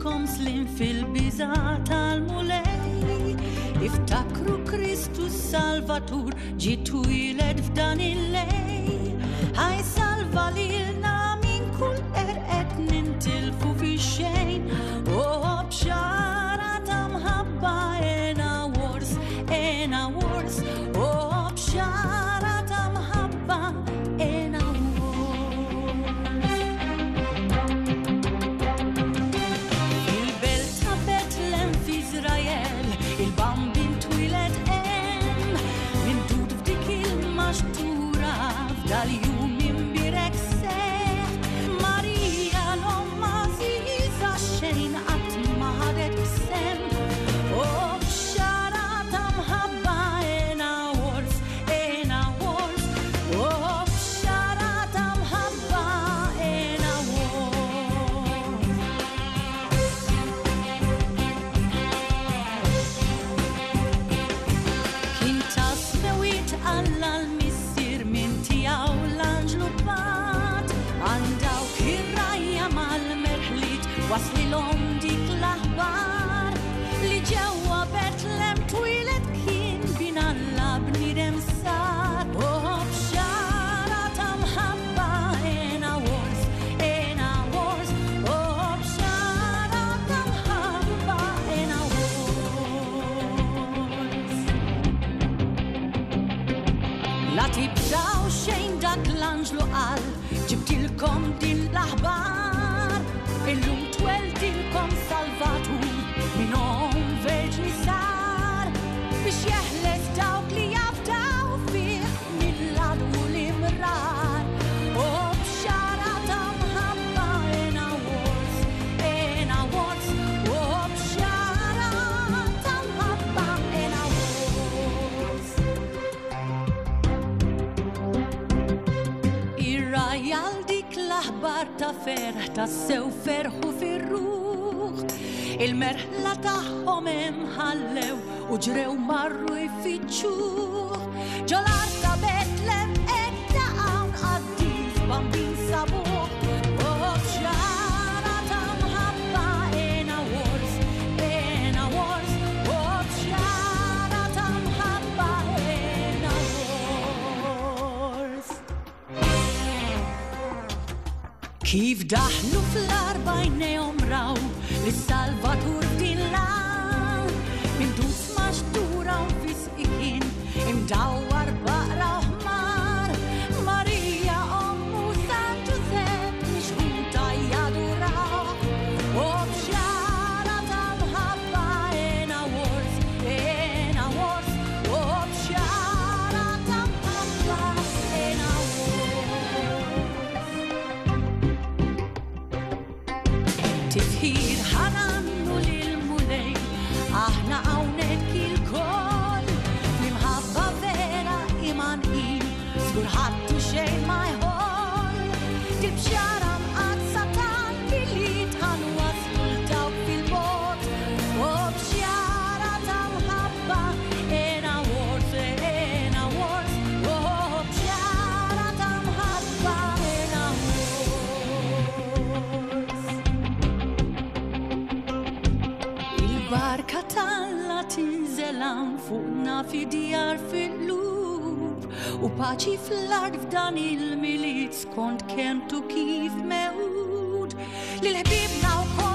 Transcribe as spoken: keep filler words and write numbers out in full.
ħajjilkom slim fil-bizat għal-mulej. Iftakru Kristus Salvatur ġitu jiled f'dan il-lej. Ħaj salva lilna min kull erqet nintilfu fi xejn. Oh, bxara ta' mħabba ena wors, ena wors. Oh, bxara ta' mħabba ena wors. Ta' sew ferħu fil-ruħ il-merħla taħħom imħallew u ġrew marru jfittxuħ ġolar ta' betlem ek ta' għan għaddif bambin sabuħ. Oh, bxara ta' mħabba ena wors, ena wors. Oh, bxara ta' mħabba ena wors. Kif daħnu fl-arbajn jomraw l-Salvatur dilan mindus maċtura u fisqin imdawar baqra uħmar Marija ommu santu zem nixħun tajjadu raħ. Oh, bxara ta' mħabba ena wors, ena wors. Oh, bxara ta' mħabba ena wors. Tifħir ħanannu lil-mulej, aħna għawnek il-kol. Nimħabba vera iman il, skur ħattu xej ma jħol. Tibxara mqazza tan li tħanu għaslu l-taw fil-bot. Oh, bxara ta' mħabba ena wors, ena wors. Oh, bxara ta' mħabba ena wors. Barka talla tinżelan fuqna fi djar fil-lub u paċi fl-ard f'dan il-miliz kont kentu kif meħud lil-ħbibna u kont